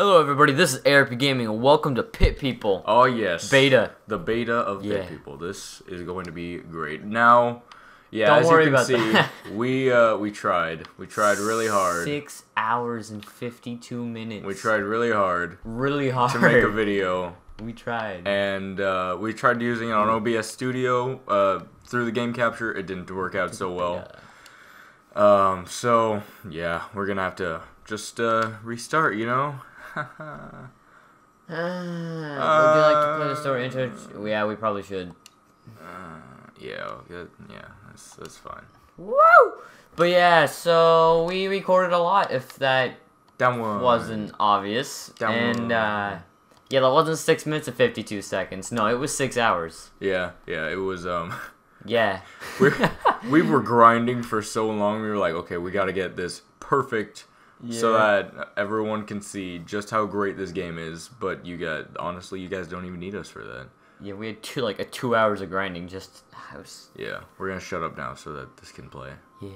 Hello everybody, this is ARP Gaming and welcome to Pit People. Oh yes. Beta. The beta of Pit People. This is going to be great. Now, as you can see, we tried. We tried really hard. 6 hours and 52 minutes. We tried really hard. Really hard. To make a video. We tried. And we tried using it on OBS Studio through the game capture. It didn't work out so well. So, yeah, we're going to have to just restart, you know? Would you like to play the story intro? Yeah, we probably should. Yeah, that's fine. Woo! But yeah, so we recorded a lot, if that wasn't obvious. And yeah, that wasn't 6 minutes and 52 seconds. No, it was 6 hours. Yeah, it was. Yeah, we were grinding for so long. We were like, okay, we got to get this perfect. Yeah. So that everyone can see just how great this game is, but honestly, you guys don't even need us for that. Yeah, we had two hours of grinding. Yeah, we're gonna shut up now so that this can play. Yeah.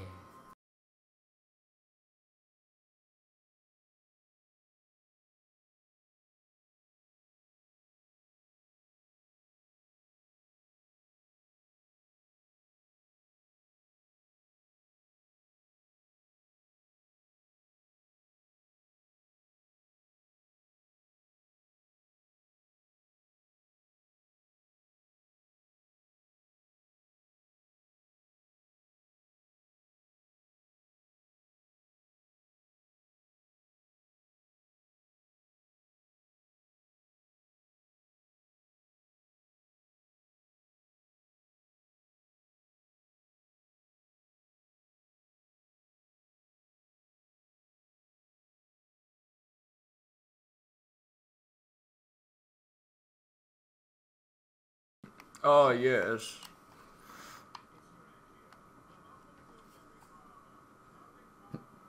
Oh, yes.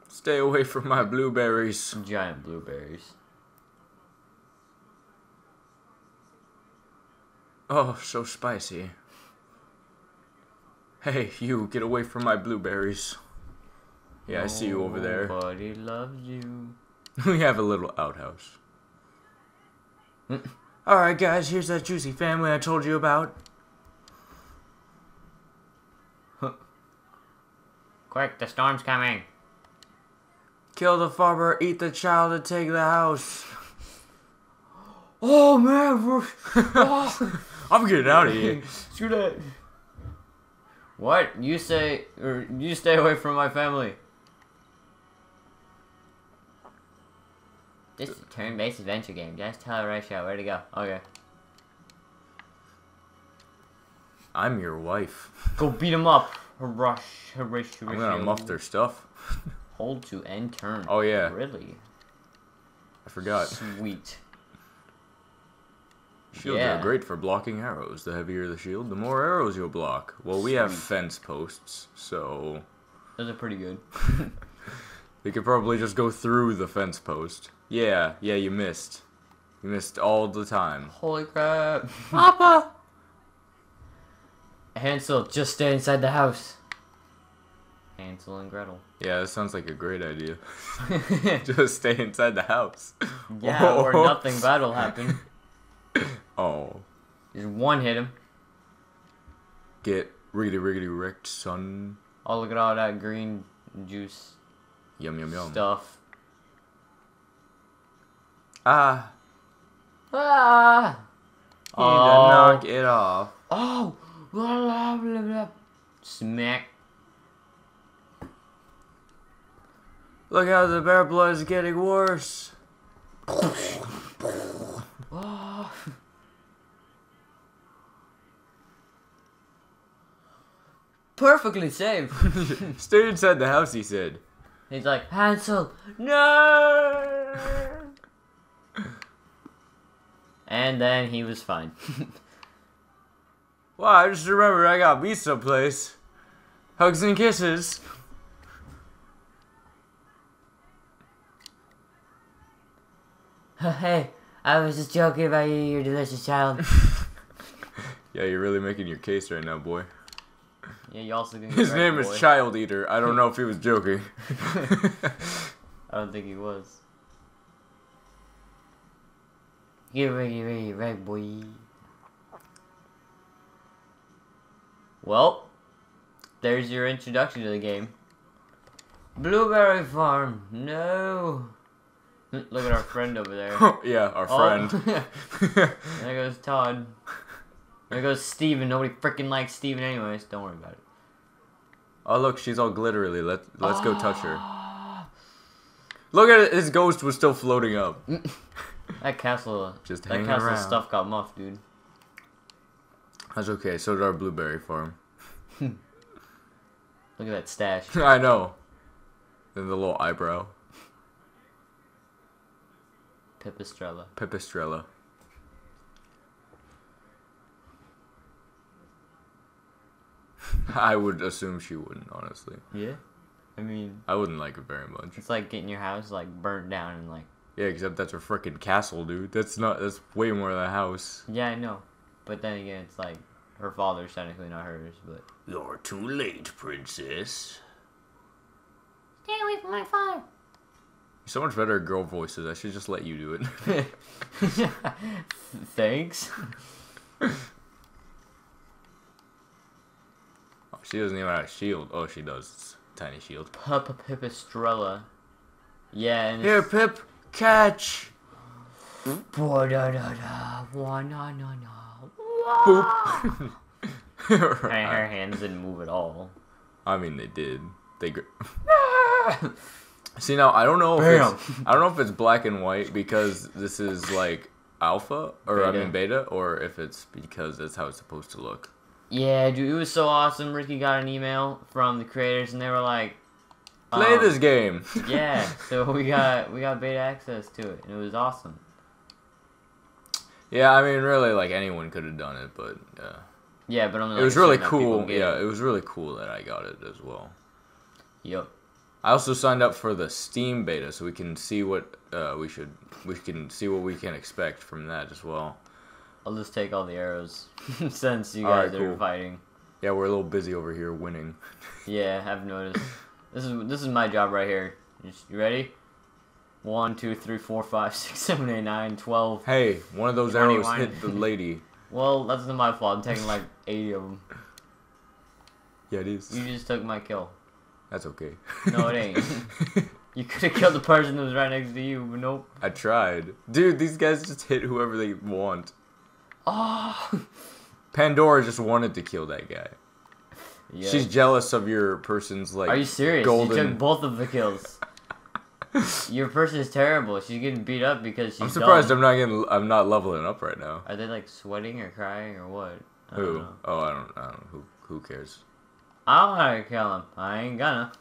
Stay away from my blueberries. Giant blueberries. Oh, so spicy. Hey, you, get away from my blueberries. Yeah, I see you over there. Nobody loves you. We have a little outhouse. Alright, guys, here's that juicy family I told you about. Quick, the storm's coming. Kill the farmer, eat the child, and take the house. Oh, man. I'm getting out of here. Screw that. What? You stay away from my family. This is a turn-based adventure game. Just tell Horatio where to go. Okay. I'm your wife. Go beat him up. Horatio. I'm gonna muff their stuff. Hold to end turn. Oh, yeah. Really? I forgot. Sweet. Shields are great for blocking arrows. The heavier the shield, the more arrows you'll block. Well, we have fence posts, so... Those are pretty good. We could probably just go through the fence post. Yeah, you missed. You missed all the time. Holy crap. Papa! Hansel, just stay inside the house. Hansel and Gretel. Yeah, that sounds like a great idea. Just stay inside the house. Yeah, or nothing bad will happen. Oh. Just one hit him. Get riggedy wrecked, son. Oh, look at all that green juice. Yum. Stuff. Oh. Knock it off. Oh. Blah, blah, blah, blah. Smack. Look how the bear blood is getting worse. Oh. Perfectly safe. Stay inside the house, he said. He's like, Hansel, no! And then he was fine. Wow, I just remembered I got beat someplace. Hugs and kisses. Hey, I was just joking about you, your delicious child. Yeah, you're really making your case right now, boy. Yeah, you also didn't His name is Child Eater. I don't know if he was joking. I don't think he was. Get ready, right, boy. Well, there's your introduction to the game. Blueberry Farm, no. Look at our friend over there. Yeah, our friend. There goes Todd. There goes Steven. Nobody freaking likes Steven anyways. Don't worry about it. Oh, look, she's all glittery. Let's go touch her. Look at it. His ghost was still floating up. That castle, just hanging around. That castle stuff got muffed, dude. That's okay. So did our blueberry farm. Look at that stash. I know. And the little eyebrow. Pipistrella. Pipistrella. I would assume she wouldn't, honestly. Yeah? I mean... I wouldn't like it very much. It's like getting your house, like, burnt down and, like... Yeah, except that's a frickin' castle, dude. That's not... That's way more than a house. Yeah, I know. But then again, it's like... Her father's technically not hers, but... You're too late, princess. Stay away from my father. So much better girl voices. I should just let you do it. Thanks. She doesn't even have a shield. Oh, she does. It's a tiny shield. Pipistrella. Yeah. And here, Pip. Catch. Boop. Da, da, da. Wah, na, na, na. Boop. Right. Her hands didn't move at all. I mean, they did. They. See now, I don't know if it's black and white because this is like alpha or beta. I mean beta, or if it's because that's how it's supposed to look. Yeah, dude, it was so awesome. Ricky got an email from the creators, and they were like, "Play this game." Yeah, so we got beta access to it, and it was awesome. Yeah, I mean, really, like anyone could have done it, but yeah, but only, like, it was really cool. Yeah, it was really cool that I got it as well. Yep. I also signed up for the Steam beta, so we can see what we can expect from that as well. I'll just take all the arrows since you guys are fighting. Yeah, we're a little busy over here winning. Yeah, I've noticed. This is my job right here. You ready? 1, 2, 3, 4, 5, 6, 7, 8, 9, 12. Hey, one of those 21. Arrows hit the lady. Well, that's not my fault. I'm taking like 80 of them. Yeah, it is. You just took my kill. That's okay. No, it ain't. You could have killed the person that was right next to you, but nope. I tried. Dude, these guys just hit whoever they want. Oh. Pandora just wanted to kill that guy. Yeah. She's jealous of your person's, like, Are you serious? Golden... You took both of the kills. Your person is terrible. She's getting beat up because she's dumb. I'm not leveling up right now. Are they, like, sweating or crying or what? I don't know. Oh, I don't know. Who cares? I don't want to kill him. I ain't gonna.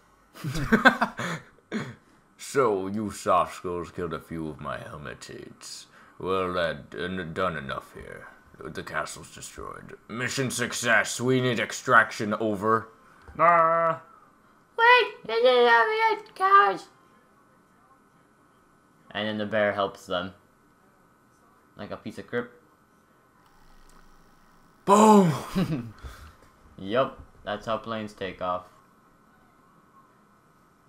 So, you soft skulls killed a few of my helmetates. Well, done enough here. The castle's destroyed. Mission success. We need extraction over. Ah. Wait! This is over, cowards! And then the bear helps them. Like a piece of crap. Boom! Yup. That's how planes take off.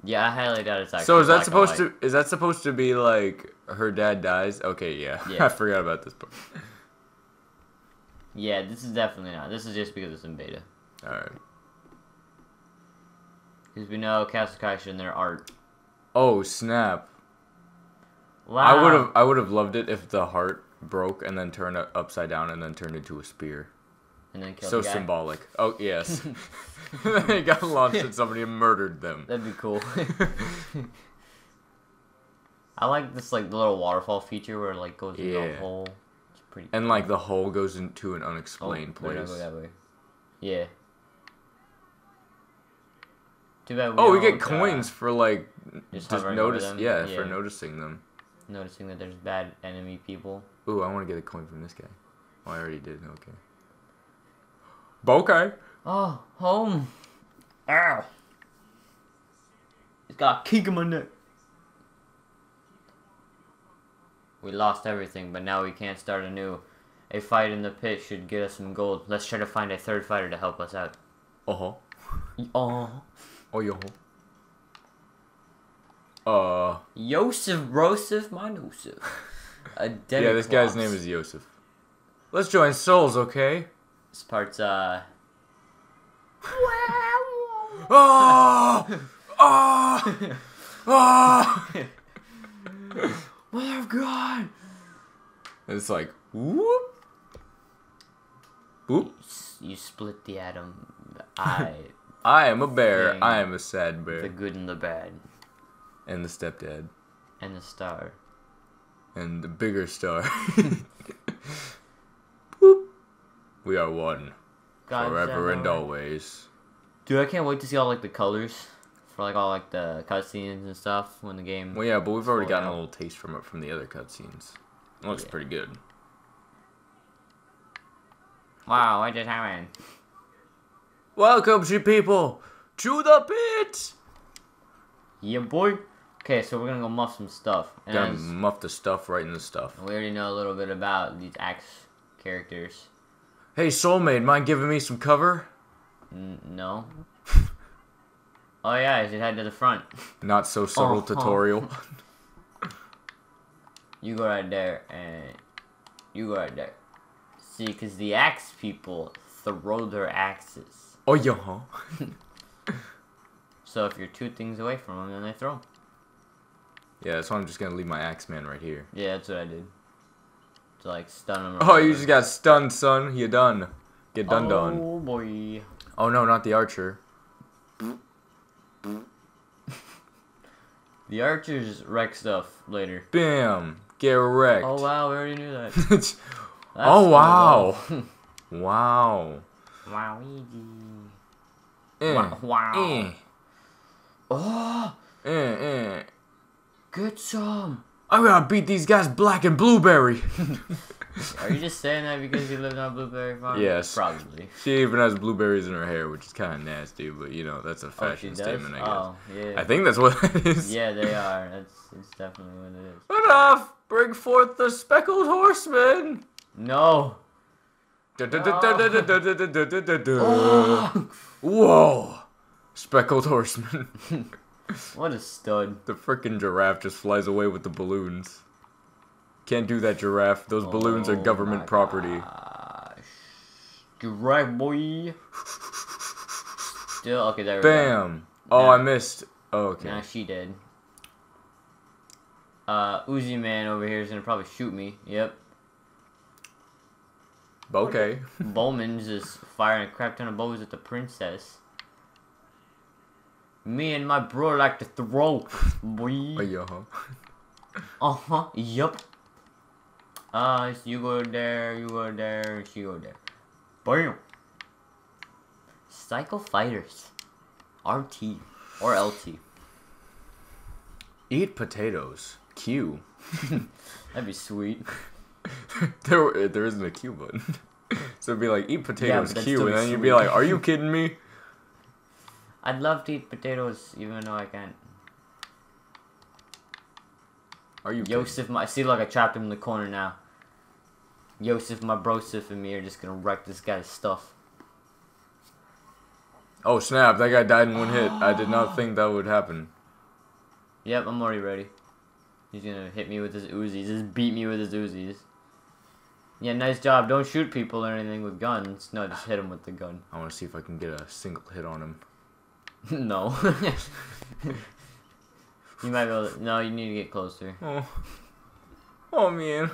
Yeah, I highly doubt it's actually. So is that supposed to? Is that supposed to be like her dad dies? Okay, yeah. I forgot about this part. Yeah, this is definitely not. This is just because it's in beta. All right. Because we know Castle Kaisha and their art. Oh snap! Wow. I would have loved it if the heart broke and then turned upside down and then turned into a spear. And then so the guy. Symbolic. Oh, yes. Then it got launched and somebody murdered them. That'd be cool. I like this, like, the little waterfall feature where it, like, goes into a hole. It's pretty cool. And, like, the hole goes into an unexplained place. Go that way. Yeah. Too bad we we get coins for, like, just notice. Yeah, for noticing them. Noticing that there's bad enemy people. Ooh, I want to get a coin from this guy. Oh, I already did. Okay. Okay. Oh, home. Ow. He's got a kick in my neck. We lost everything, but now we can't start anew. A fight in the pit should get us some gold. Let's try to find a third fighter to help us out. Uh-huh. Oh. Oh, yo. Yosef, Rosef, my Yosef. A yeah, this guy's name is Yosef. Let's join souls, okay? This part's, Oh! Oh! Oh! Mother of God! It's like, whoop! Boop. You split the atom. I am a bear. Thing. I am a sad bear. The good and the bad. And the stepdad. And the star. And the bigger star. Boop. We are one. God forever and always. Dude, I can't wait to see all like the colors for like all like the cutscenes and stuff when the game. Well, yeah, but we've already gotten a little taste from it from the other cutscenes. It looks pretty good. Wow, what just happened? Welcome, you people, to the pit! Yeah, boy. Okay, so we're gonna go muff some stuff. And gonna muff the stuff right in the stuff. We already know a little bit about these axe characters. Hey, soulmate, mind giving me some cover? No. Oh yeah, I should head to the front. Not so subtle tutorial. You go right there, and you go right there. See, because the axe people throw their axes. Oh, yeah, huh? So if you're two things away from them, then they throw them. Yeah, that's why I'm just going to leave my axe man right here. Yeah, that's what I did. To, like, stun him. Oh, you just got stunned, son. You done. Get done, done. Oh, boy. Oh, no, not the archer. The archers wreck stuff later. Bam. Get wrecked. Oh, wow, we already knew that. That's wow. Wow. Wow. Oh. Good some. I'm gonna beat these guys black and blueberry. Are you just saying that because you lived on a blueberry farm? Yes. Probably. She even has blueberries in her hair, which is kind of nasty, but you know, that's a fashion statement, I guess. Oh, yeah. I think that's what it is. Yeah, they are. That's definitely what it is. Enough! Bring forth the speckled horseman! No. Whoa. Speckled horseman. What a stud. The frickin' giraffe just flies away with the balloons. Can't do that, giraffe. Those balloons are government property. Giraffe boy. Still, okay, there we go. Bam. Oh, I missed. Oh, okay. Nah, she did. Uzi man over here is gonna probably shoot me. Yep. Okay. Bowman's just firing a crap ton of bows at the princess. Me and my bro like to throw. Boy. Yup. So you go there, she go there. Bam. Cycle fighters. RT or LT. Eat potatoes. Q. That'd be sweet. There isn't a Q button. So it'd be like, eat potatoes, Q, and then you'd be like, are you kidding me? I'd love to eat potatoes, even though I can't. Are you Yosef, my, see, look, I trapped him in the corner now. Yosef, my brosif, and me are just gonna wreck this guy's stuff. Oh, snap, that guy died in one hit. I did not think that would happen. Yep, I'm already ready. He's gonna hit me with his Uzis. Just beat me with his Uzis. Yeah, nice job. Don't shoot people or anything with guns. No, just hit him with the gun. I want to see if I can get a single hit on him. No. You might be able to... No, you need to get closer. Oh. Oh, man.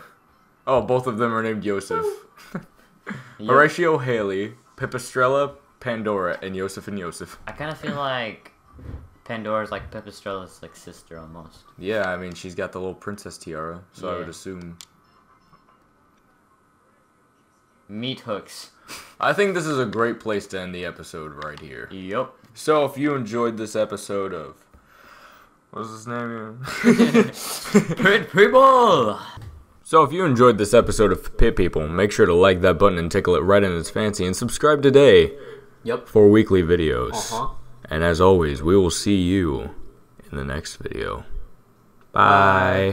Oh, both of them are named Yosef. Horatio Haley, Pipistrella, Pandora, and Yosef and Yosef. I kind of feel like... Pandora's like Pipistrella's like sister almost. Yeah, I mean she's got the little princess tiara, so I would assume. Meat hooks. I think this is a great place to end the episode right here. Yep. So if you enjoyed this episode of what's his name here? Pit People. So if you enjoyed this episode of Pit People, make sure to like that button and tickle it right in its fancy, and subscribe today. Yep. For weekly videos. And as always, we will see you in the next video. Bye.